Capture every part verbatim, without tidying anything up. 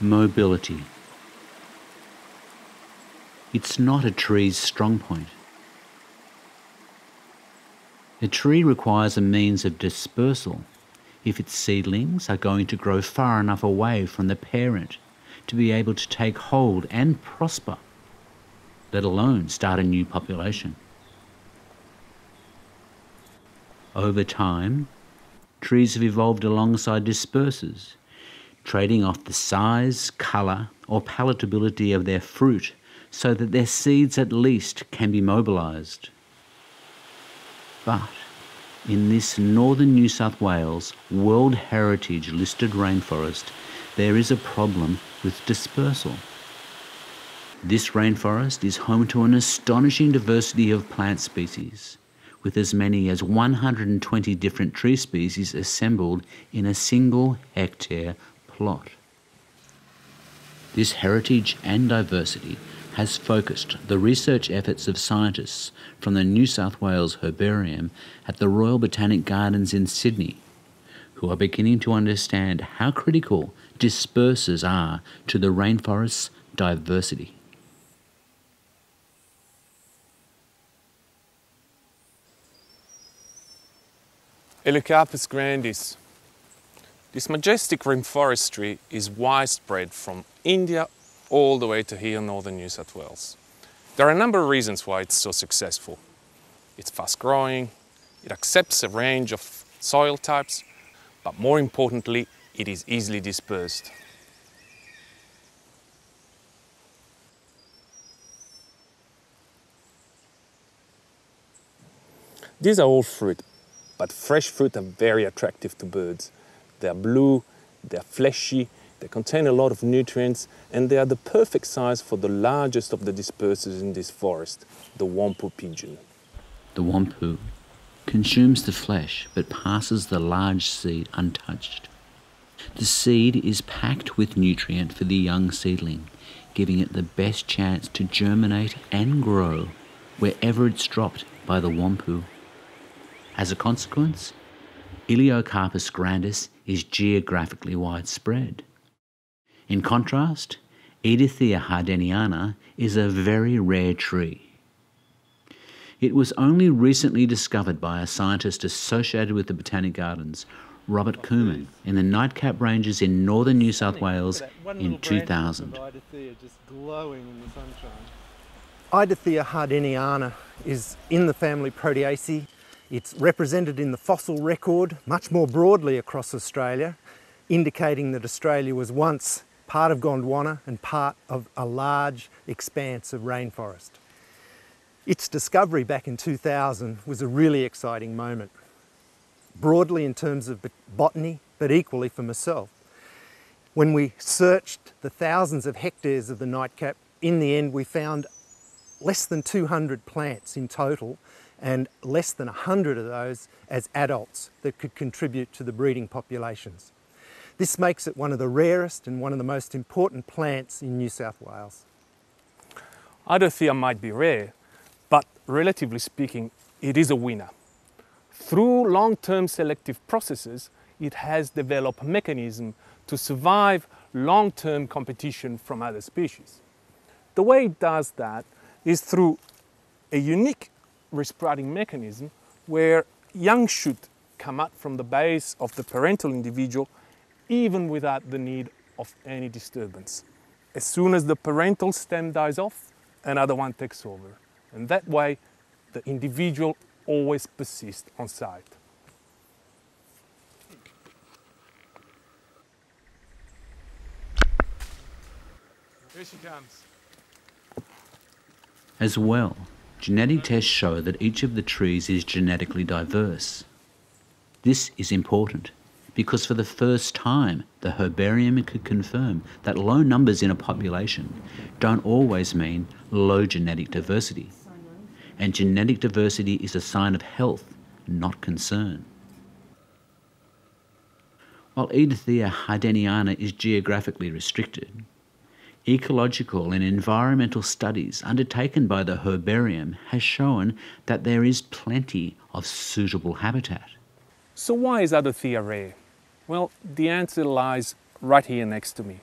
Mobility. It's not a tree's strong point. A tree requires a means of dispersal if its seedlings are going to grow far enough away from the parent to be able to take hold and prosper, let alone start a new population. Over time, trees have evolved alongside dispersers, trading off the size, colour or palatability of their fruit so that their seeds at least can be mobilised. But in this northern New South Wales World Heritage listed rainforest, there is a problem with dispersal. This rainforest is home to an astonishing diversity of plant species, with as many as one hundred twenty different tree species assembled in a single hectare plot. This heritage and diversity has focused the research efforts of scientists from the New South Wales Herbarium at the Royal Botanic Gardens in Sydney, who are beginning to understand how critical dispersers are to the rainforest's diversity. Elaeocarpus grandis. This majestic rainforest tree is widespread from India all the way to here in northern New South Wales. There are a number of reasons why it's so successful. It's fast growing, it accepts a range of soil types, but more importantly, it is easily dispersed. These are all fruit. But fresh fruit are very attractive to birds. They're blue, they're fleshy, they contain a lot of nutrients, and they are the perfect size for the largest of the dispersers in this forest, the wampu pigeon. The wampu consumes the flesh but passes the large seed untouched. The seed is packed with nutrient for the young seedling, giving it the best chance to germinate and grow wherever it's dropped by the wampu. As a consequence, Elaeocarpus grandis is geographically widespread. In contrast, Eidothea hardeniana is a very rare tree. It was only recently discovered by a scientist associated with the Botanic Gardens, Robert Kooyman, in the Nightcap Ranges in northern New South Wales in two thousand. Eidothea hardeniana is in the family Proteaceae. It's represented in the fossil record much more broadly across Australia, indicating that Australia was once part of Gondwana and part of a large expanse of rainforest. Its discovery back in two thousand was a really exciting moment, broadly in terms of botany, but equally for myself. When we searched the thousands of hectares of the Nightcap, in the end we found less than two hundred plants in total, and less than one hundred of those as adults that could contribute to the breeding populations. This makes it one of the rarest and one of the most important plants in New South Wales. Eidothea might be rare, but relatively speaking, it is a winner. Through long-term selective processes, it has developed a mechanism to survive long-term competition from other species. The way it does that is through a unique resprouting mechanism where young shoot come out from the base of the parental individual even without the need of any disturbance. As soon as the parental stem dies off, another one takes over, and that way the individual always persists on site. Here she comes. As well, genetic tests show that each of the trees is genetically diverse. This is important because for the first time the herbarium could confirm that low numbers in a population don't always mean low genetic diversity. And genetic diversity is a sign of health, not concern. While Eidothea hardeniana is geographically restricted, ecological and environmental studies undertaken by the herbarium has shown that there is plenty of suitable habitat. So why is Eidothea rare? Well, the answer lies right here next to me.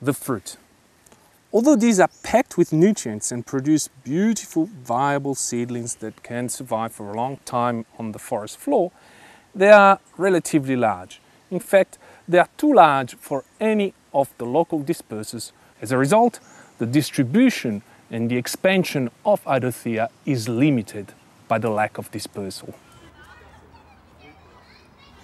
the fruit. Although these are packed with nutrients and produce beautiful, viable seedlings that can survive for a long time on the forest floor, they are relatively large. In fact, they are too large for any of the local dispersers. As a result, the distribution and the expansion of Eidothea is limited by the lack of dispersal.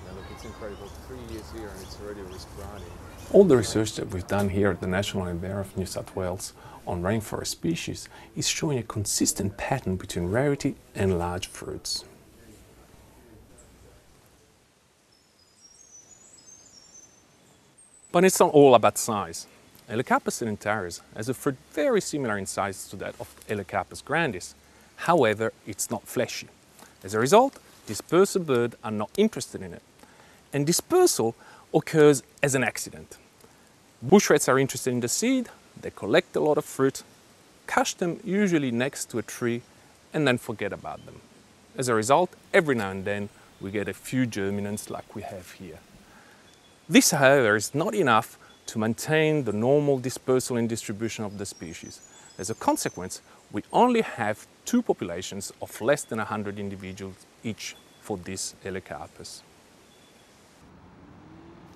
Now look, it's incredible. Three years here and it's already responding. All the research that we've done here at the National Library of New South Wales on rainforest species is showing a consistent pattern between rarity and large fruits. But it's not all about size. Elaeocarpus sedentarius has a fruit very similar in size to that of Elaeocarpus grandis. However, it's not fleshy. As a result, dispersal birds are not interested in it. And dispersal occurs as an accident. Bush rats are interested in the seed, they collect a lot of fruit, cache them usually next to a tree, and then forget about them. As a result, every now and then we get a few germinants like we have here. This, however, is not enough to maintain the normal dispersal and distribution of the species. As a consequence, we only have two populations of less than one hundred individuals each for this Elaeocarpus.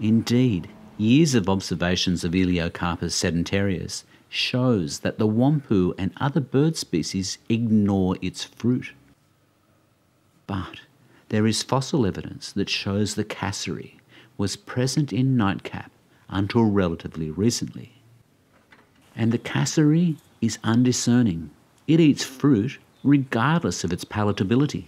Indeed, years of observations of Elaeocarpus sedentarius shows that the wampu and other bird species ignore its fruit. But there is fossil evidence that shows the cassowary was present in nightcap until relatively recently. And the cassowary is undiscerning. It eats fruit regardless of its palatability.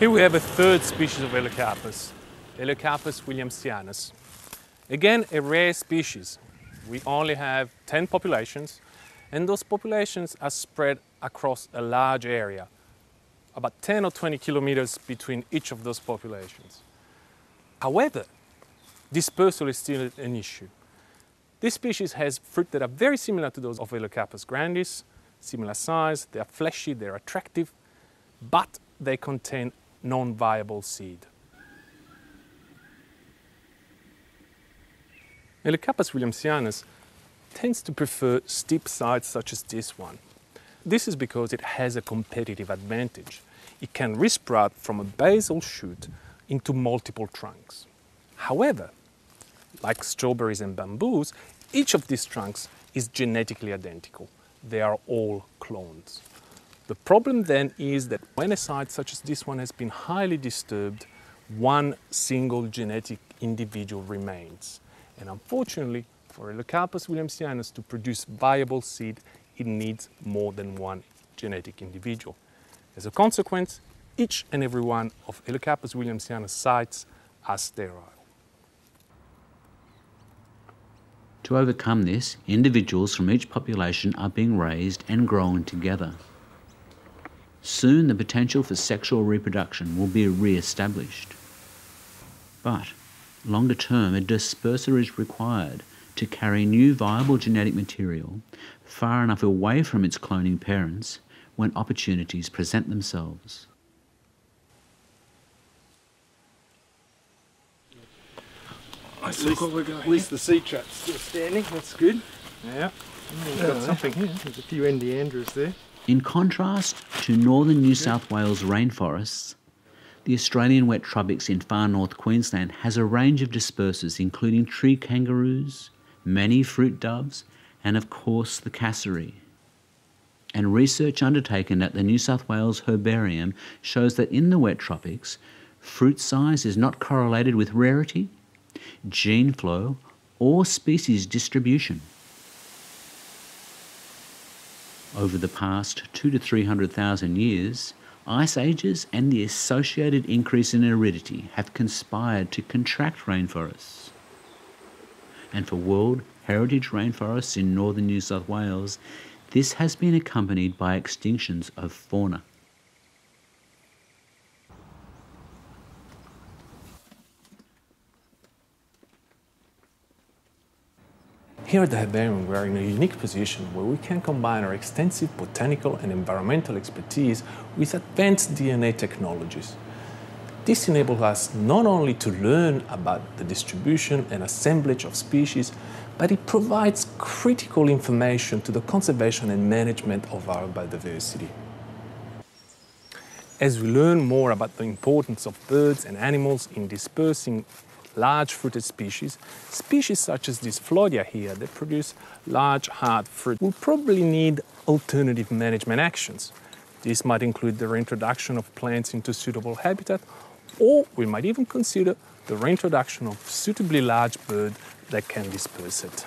Here we have a third species of Elaeocarpus, Elaeocarpus williamsianus. Again, a rare species. We only have ten populations, and those populations are spread across a large area, about ten or twenty kilometers between each of those populations. However, dispersal is still an issue. This species has fruit that are very similar to those of Elaeocarpus grandis, similar size, they are fleshy, they're attractive, but they contain non-viable seed. Elaeocarpus williamsianus tends to prefer steep sides such as this one. This is because it has a competitive advantage. It can resprout from a basal shoot into multiple trunks. However, like strawberries and bamboos, each of these trunks is genetically identical. They are all clones. The problem then is that when a site such as this one has been highly disturbed, one single genetic individual remains. And unfortunately, for Elaeocarpus williamsianus to produce viable seed, it needs more than one genetic individual. As a consequence, each and every one of Elaeocarpus williamsianus sites are sterile. To overcome this, individuals from each population are being raised and grown together. Soon the potential for sexual reproduction will be re-established. But longer term, a disperser is required to carry new viable genetic material far enough away from its cloning parents when opportunities present themselves. Nice. Look what we're going. At least the sea trap's still standing, that's good. Yeah. We've got something here. There's a few endiandras there. In contrast to northern New South Wales rainforests, the Australian wet tropics in far north Queensland has a range of dispersers including tree kangaroos, many fruit doves and of course the cassowary. And research undertaken at the New South Wales Herbarium shows that in the wet tropics, fruit size is not correlated with rarity, gene flow or species distribution. Over the past two to three hundred thousand years, ice ages and the associated increase in aridity have conspired to contract rainforests. And for World Heritage Rainforests in northern New South Wales, this has been accompanied by extinctions of fauna. Here at the Herbarium, we are in a unique position where we can combine our extensive botanical and environmental expertise with advanced D N A technologies. This enables us not only to learn about the distribution and assemblage of species, but it provides critical information to the conservation and management of our biodiversity. As we learn more about the importance of birds and animals in dispersing large-fruited species, species such as this Flodia here that produce large hard fruit will probably need alternative management actions. This might include the reintroduction of plants into suitable habitat, or we might even consider the reintroduction of suitably large birds that can disperse it.